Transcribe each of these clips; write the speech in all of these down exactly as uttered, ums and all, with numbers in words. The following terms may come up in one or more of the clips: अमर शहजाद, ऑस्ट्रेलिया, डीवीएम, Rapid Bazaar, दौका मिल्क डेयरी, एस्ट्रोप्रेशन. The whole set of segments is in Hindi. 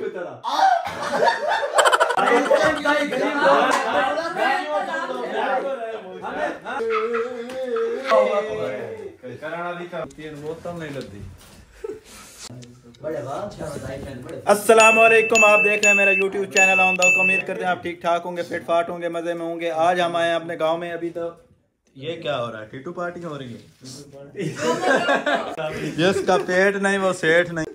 अस्सलामुअलैकुम, आप देख रहे हैं मेरा यूट्यूब चैनल ऑन दौका। उम्मीद करते हैं आप ठीक ठाक होंगे, फिट फाट होंगे, मजे में होंगे। आज हम आए हैं अपने गांव में। अभी तो ये क्या हो रहा है, टीटू पार्टी हो रही है। जिसका पेट नहीं वो सेठ नहीं।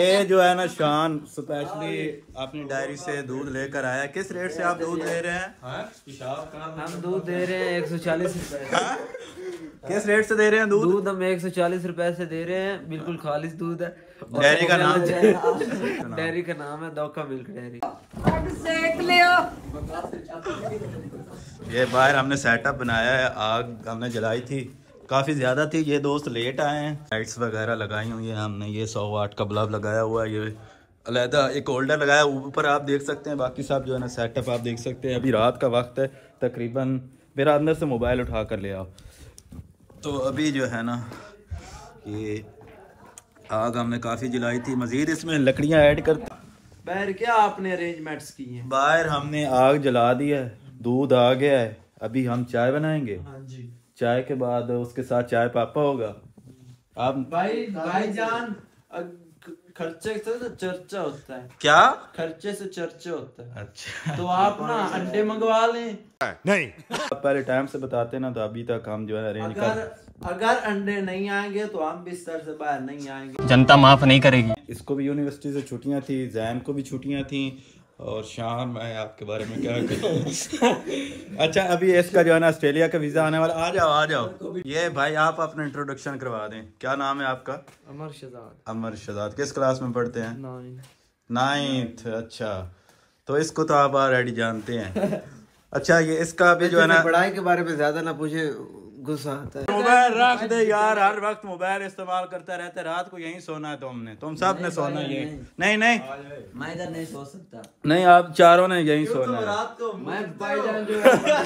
ये जो है ना शान, स्पेशली अपनी डायरी से दूध लेकर आया। किस रेट से आप दूध ले रहे हैं? हम दूध दे रहे हैं एक सौ चालीस रुपए। किस रेट से दे रहे हैं दूध? दूध हम एक सौ चालीस रुपए से दे रहे हैं, बिल्कुल खालिश दूध है। डेयरी का नाम डेयरी का नाम है दौका मिल्क डेयरी। ये बाहर हमने सेटअप बनाया है, आग हमने जलाई थी, काफ़ी ज़्यादा थी। ये दोस्त लेट आए हैं, लाइट्स वगैरह लगाई हुई हैं हमने। ये सौ वाट का बल्ब लगाया हुआ है, ये अलहदा एक होल्डर लगाया ऊपर, आप देख सकते हैं। बाकी सब जो है ना सेटअप आप देख सकते हैं। अभी रात का वक्त है तकरीबन। मेरा अंदर से मोबाइल उठा कर ले आओ। तो अभी जो है ना ये आग हमने काफ़ी जलाई थी, मज़ीद इसमें लकड़ियाँ ऐड कर। बाहर क्या आपने अरेंजमेंट्स किए हैं? बाहर हमने आग जला दी है, दूध आ गया है। अभी हम चाय बनाएंगे। हाँ जी, चाय के बाद उसके साथ चाय पापा होगा। आप भाई भाई जान, खर्चे से तो चर्चा होता है। क्या खर्चे से चर्चा होता है? अच्छा, तो आप ना अंडे मंगवा लें। नहीं, आप पहले टाइम से बताते ना, तो अभी तक हम जो है अरेंज कर। अगर अगर अंडे नहीं आएंगे तो हम बिस्तर से बाहर नहीं आएंगे। जनता माफ नहीं करेगी। इसको भी यूनिवर्सिटी से छुट्टियां थी, जैन को भी छुट्टियां थी, और शाम मैं आपके बारे में क्या कहूँ। अच्छा, अभी इसका जो है ना ऑस्ट्रेलिया का वीज़ा आने वाला। आ जाओ आ जाओ। ये भाई आप अपना इंट्रोडक्शन करवा दें। क्या नाम है आपका? अमर शहजाद। अमर शहजाद किस क्लास में पढ़ते हैं? नाइन्थ। अच्छा, तो इसको तो आप ऑलरेडी जानते हैं। अच्छा, ये इसका अभी जो है ना पढ़ाई के बारे में ज़्यादा ना पूछे, गुस्सा आता है। मोबाइल रख दे यार, हर वक्त मोबाइल इस्तेमाल करता रहता है। रात को यहीं सोना है तुमने, तुम सब ने सोना है। नहीं नहीं, मैं इधर नहीं सो सकता। नहीं, आप चारों ने यहीं सोना है रात को। मैं भाईजान जो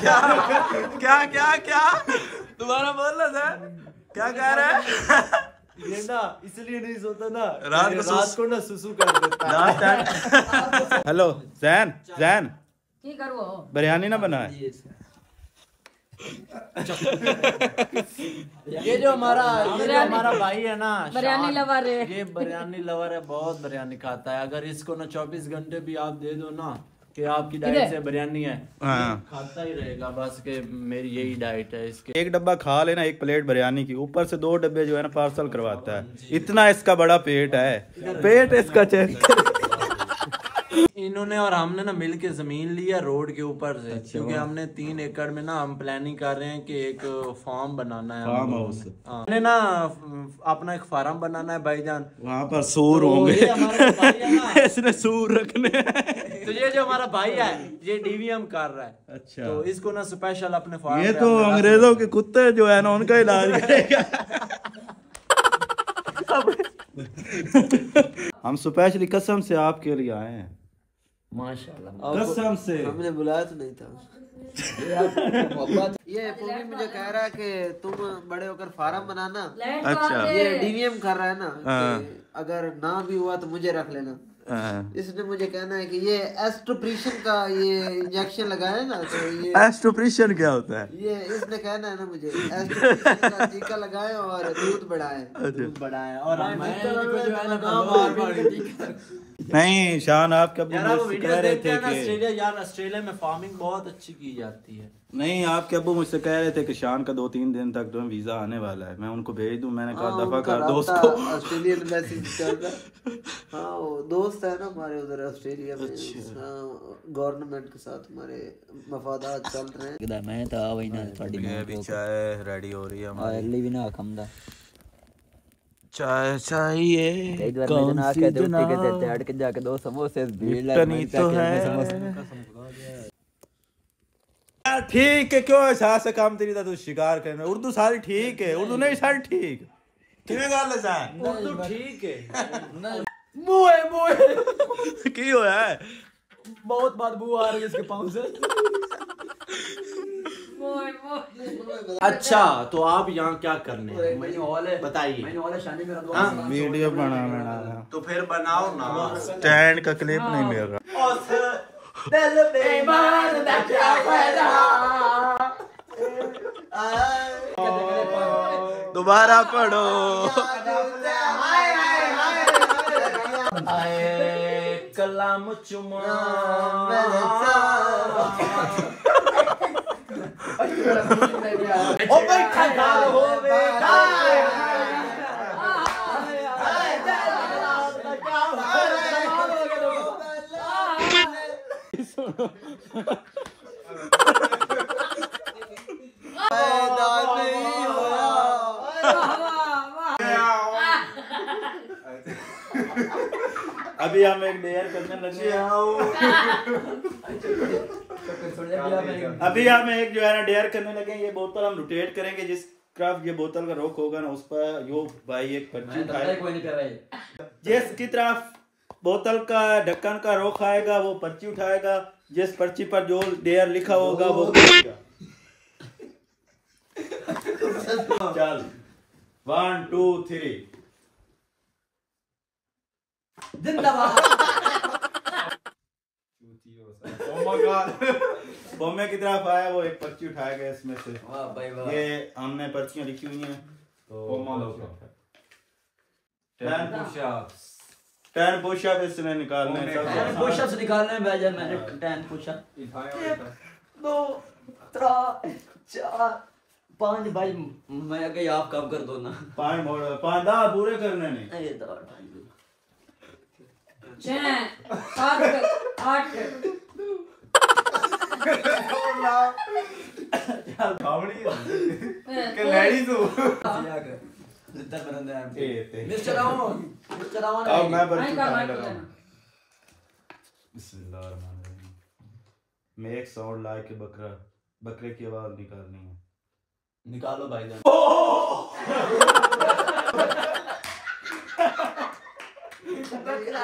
क्या क्या क्या क्या दोबारा बोल रहा था, क्या कह रहा है? ये ना इसलिए नहीं सोता ना, रात को रात को ना सुसु कर देता है। हेलो जैन, जैन की करो, बिरयानी ना बनाए। ये जो हमारा ये जो हमारा भाई है ना, बिरयानी लवर है। ये बिरयानी लवर है, बहुत बिरयानी खाता है। अगर इसको ना चौबीस घंटे भी आप दे दो ना कि आपकी डाइट से बिरयानी है, खाता ही रहेगा। बस के मेरी यही डाइट है इसके। एक डब्बा खा लेना, एक प्लेट बिरयानी की, ऊपर से दो डब्बे जो है ना पार्सल करवाता है। इतना इसका बड़ा पेट है, पेट इसका चेक। इन्होंने और हमने ना मिलके जमीन लिया रोड के ऊपर से। अच्छा, क्योंकि हमने तीन एकड़ में ना हम प्लानिंग कर रहे हैं कि एक फार्म बनाना है, फार्म हाउस। हमने ना अपना एक फार्म बनाना है भाईजान। वहाँ पर सूर तो होंगे, इसने सूर रखने। तो ये जो हमारा भाई है ये डीवीएम कर रहा है। अच्छा, तो इसको ना स्पेशल अपने फार्म। ये तो अंग्रेजों के कुत्ते जो है ना उनका इलाज करेगा। हम स्पेशली कसम से आपके लिए आए हैं। माशाल्लाह, कसम से हमने बुलाया तो नहीं था। ये मुझे कह रहा है कि तुम बड़े होकर फार्म बनाना। अच्छा, ये डीवीएम कर रहा है ना, अगर ना भी हुआ तो मुझे रख लेना। इसने मुझे कहना है कि ये एस्ट्रोप्रेशन का ये इंजेक्शन लगाया है ना, तो ये एस्ट्रोप्रेशन क्या होता है? ये इसने कहना है ना मुझे एस्ट्रोप्रेशन का टीका लगाए और दूध बढ़ाए दूध बढ़ाए और नहीं। शान आप क्या कह रहे थे कि ऑस्ट्रेलिया यार ऑस्ट्रेलिया में फार्मिंग बहुत अच्छी की जाती है। नहीं, आपके अबू मुझसे कह रहे थे कि शान का दो तीन दिन तक तो वीजा आने वाला है, मैं उनको भेज दूं। मैंने कहा दफा कर दोस्त को। ऑस्ट्रेलियन मैसेज करता, हाँ वो दोस्त है ना हमारे उधर ऑस्ट्रेलिया में, गवर्नमेंट के साथ हमारे मफादात चल रहे हैं। मैं तो वही ना थोड़ी चाय रेडी हो रही है हमारी भी ना कमदा चाय चाहिए। कौन सी के जाके दो समोसे तो है ठीक है। क्यों ऐसा से काम तेरी था तू शिकार करने? उर्दू सारी ठीक है, उर्दू नहीं सारी ठीक किमें उर्दू ठीक है। मुए मुए की होया है, बहुत बदबू आ रही है इसके पाँव से। अच्छा तो आप यहाँ क्या करने हैं बताइए। वीडियो बनाना तो फिर बनाओ ना, स्टैंड का क्लिप नहीं मिल रहा। दोबारा पढ़ो। कलाम चुमा अभी हम एक डेयर करने लगे हैं। अभी हम एक जो है ना डेयर करने लगे हैं। ये बोतल हम रोटेट करेंगे, जिस क्राफ्ट ये बोतल का रोक होगा ना उस पर यो भाई एक पर्ची, जिसकी तरफ बोतल का ढक्कन का रोक आएगा वो पर्ची उठाएगा, जिस पर्ची पर जो डेयर लिखा होगा वो चल वन टू थ्री बॉम्बे की तरफ आया वो एक पर्ची उठाया गया इसमें से। वाह भाई वाह, ये हमने पर्चियां लिखी हुई हैं। टेन पुशअप इसमें निकालने टेन पुशअप निकालने में भाईजान मैंने टेन पुशअप दो त्रा चार पांच। भाई मैं कहीं आप काम कर दो ना, पांच पांच दा पूरे करने नहीं। मैं एक साउंड ला के बकरा बकरे की आवाज निकालनी है। निकालो भाईजान। Double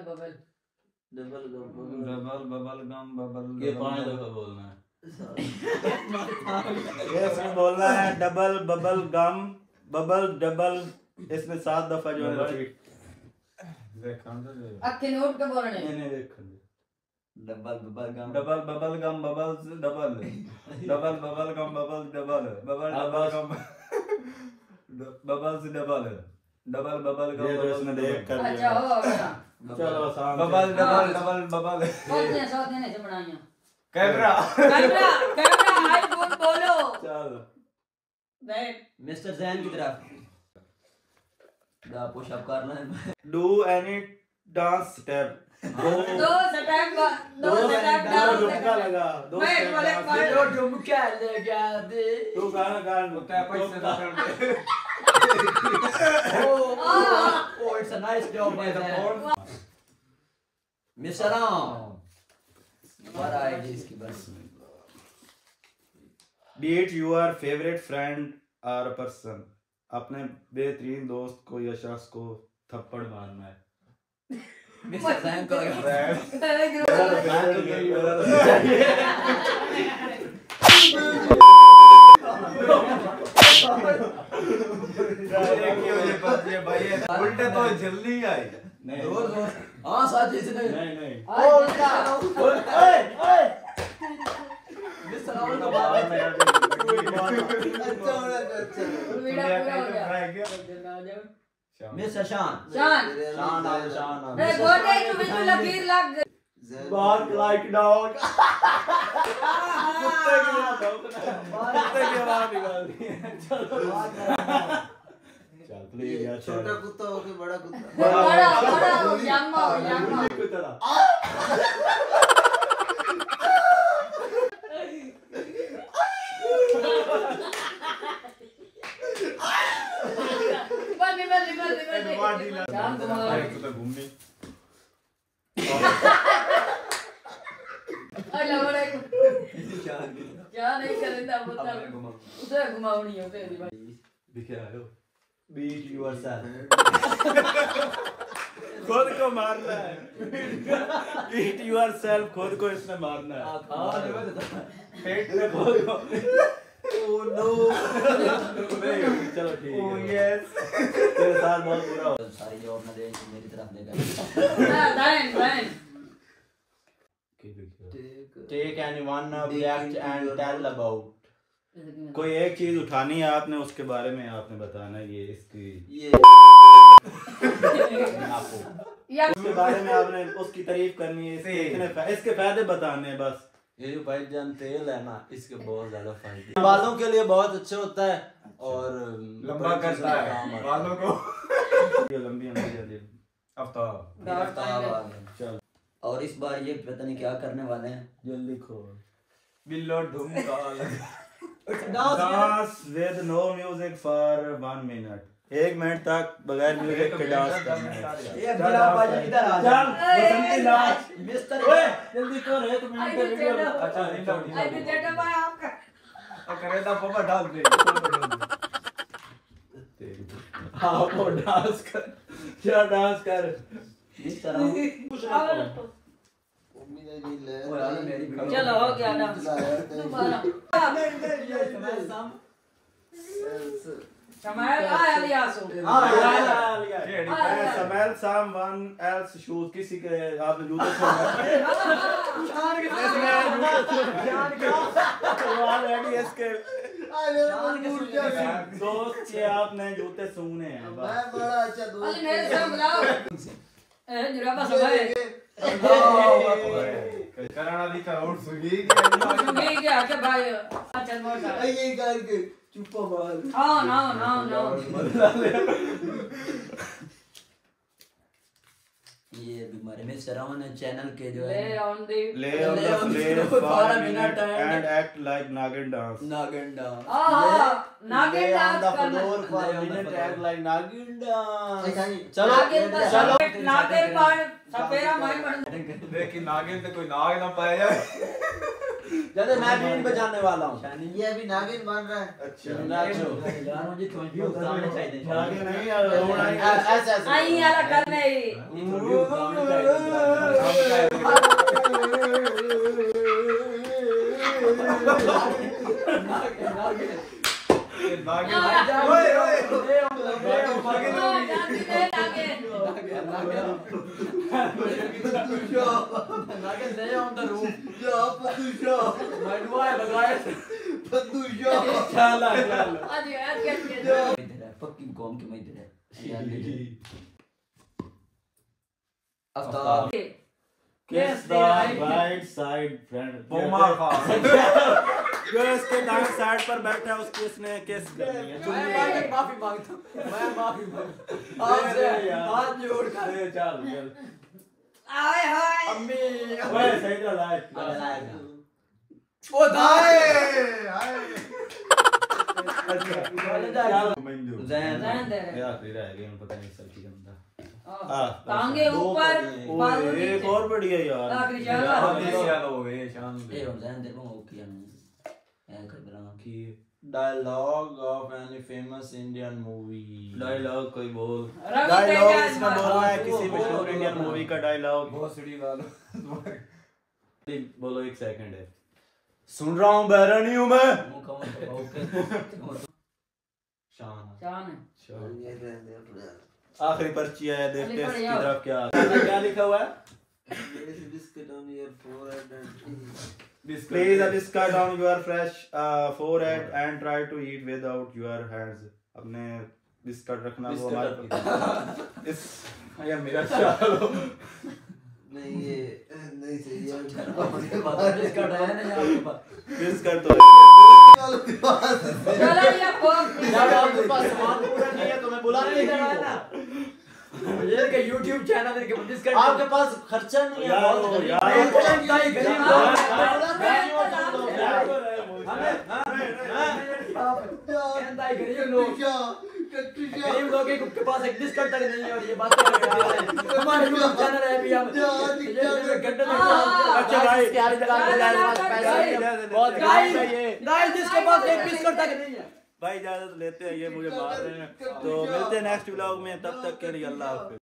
bubble double double bubble gum bubble, ये पांच दफा बोलना है। इसमें बोलना है double bubble gum bubble double, इसमें सात दफा जो है double bubble gum double bubble gum bubble double double bubble gum bubble double bubble double gum bubble double double bubble gum bubble double double bubble camera camera camera hi बोल बोलो। चलो बैठ मिस्टर जैन की तरफ दा पुशअप करना है। डू एनी डांस स्टेप, दो स्टेप दो स्टेप डांस झुमका लगा, दो स्टेप दो झुमका लगा दे। तू गाना गान होता है पैसे। Oh it's a nice job by the mister Ram. इसकी बस बीट योर फेवरेट फ्रेंड और पर्सन, अपने बेहतरीन दोस्त को या शख्स को थप्पड़ मारना है। उल्टे तो जल्दी आई नहीं रोज रोज हाँ साथ जैसे नहीं नहीं नहीं मिस्टर शान शान शान शान शान लकीर लग बाहर लाइक डॉग कुत्ते की आवाज निकाल दी। छोटा कुत्ता हो के बड़ा कुत्ता बड़ा बड़ा यंगमा यंगमा बल बल बल बल बल घूमने क्या नहीं करता मतलब उधर घुमाओ नहीं होते बिखरा हो बीट योर सेल्फ खुद को मारना है बीट योर सेल्फ खुद को इसमें मारना है पेट में खुद को ओह नो चलो ठीक है ओह यस तेरे साथ बहुत बुरा हो सारी जॉब ना दे मेरी तरफ लेकर हां डाइन डाइन Take anyone react and tell about. कोई एक चीज उठानी है आपने उसके बारे में आपने बताना ये इसकी ये आपको उसके बारे में आपने उसकी तारीफ करनी है इसके इतने इसके फायदे बताने हैं बस ये जो भाई जान तेल है ना इसके बहुत ज्यादा फायदे बालों के लिए बहुत अच्छा होता है और लंबा करता है बालों को लंबी लंबी आफ्ताब और इस बार ये पता नहीं क्या करने वाले हैं जल्दी खोल बिल्लो ढूम डाल dance with no music for one minute एक मिनट तक बगैर म्यूजिक के डांस करना ये बिना बाजे इधर आ जा बसंती नाच मिस्टर ओए जल्दी कर एक मिनट का वीडियो अच्छा नहीं आई भी डेटा भाई आपका और करेदा पापा डाल दे तेरी आप और डांस कर क्या डांस कर इस तरह कुछ ना करो उम्मीद है नहीं ले और मेरी चलो हो गया ना समायल आलियासो आलियास smile someone else shoes किसी के आपने जूते दोस्त ये आपने जूते सूंघने हैं मैं बड़ा अच्छा दोस्त मेरे साथ मिलाओ जुराबा सब है कराना दी करोड़ सुगी सुगी क्या अच्छा भाई अच्छा मोटा ये करके चुप बाल हां ना ना ना ये बीमारी में सरावन चैनल के जो है lie on the lie on the for a minute and act like nagin dance nagin dance हां नागिन डांस करना टैग लाइन नागिंडा चलो चलो नागिन पर सपेरा माय पर लेकिन नागिन पे कोई नाग ना पाया जाए जैसे मैं भी इन बजाने वाला हूं ये भी नागिन बन रहा है अच्छा नाचो यार मुझे थोड़ी सामने चाहिए नागिन नहीं ऐसे ऐसे आई यार कर नहीं नागे ओए ओए ओए नागे नागे नागे ले ऑन द रूफ जो पतुशो मडवा लगाए पतुशो चला चला आज यार क्या इधर है फकिंग गॉम के मैं इधर है यार जी after kiss the right side friend बोमा फास्ट जो इसके डांस साइड पर बैठा है उसकी इसने केस करनी है मैं माफी मांगता हूं मैं माफी मांगता हूं आज हाथ जोड़ कर चल चल आए हाय अम्मी ओए सही तरह लाए ओ दाए हाय अच्छा जैन जैन यार तेरा है गेम पता नहीं सर की गंदा आ टांगे ऊपर बालों की एक और बढ़िया यार आखिरी चलो हो गए शाम ये जैन देखो okay dialogue of any famous Indian movie dialogue कोई बोल डायलॉग इसका बोलना है किसी मशहूर इंडियन मूवी का डायलॉग भोसड़ी वाला बोलो एक सेकंड है सुन रहा हूँ बहरा नहीं हूँ मैं शान शान आखिरी पर्ची है देखते हैं इसकी तरफ क्या क्या लिखा हुआ है biscuit on your forehead and Please a biscuit on your fresh uh, forehead and try to eat without your hands. अपने बिस्किट रखना वो हमारे इस यार मेरा चालो नहीं ये नहीं सही यार बिस्किट है ना यार बिस्किट तो चला यार पॉप यार आपके पास सामान पूरा नहीं है तो मैं बुला नहीं करवाना ये के YouTube चैनल के बिजनेस कर आपके पास खर्चा नहीं है बहुत यार एक टाइम का ही गरीब लोग हमें हां हां आप क्या गरीब लोग गरीब लोग के पास एक बिस्किट तक नहीं है और ये बात हमारे लोग जान रहे हैं भैया घंटे में। अच्छा गाइस यार बहुत गाइस गाइस जिसके पास एक बिस्किट तक नहीं है भाई इजाजत लेते हैं ये मुझे बाहर है। तो मिलते हैं नेक्स्ट व्लॉग में, तब तक के लिए अल्लाह हाफिज़।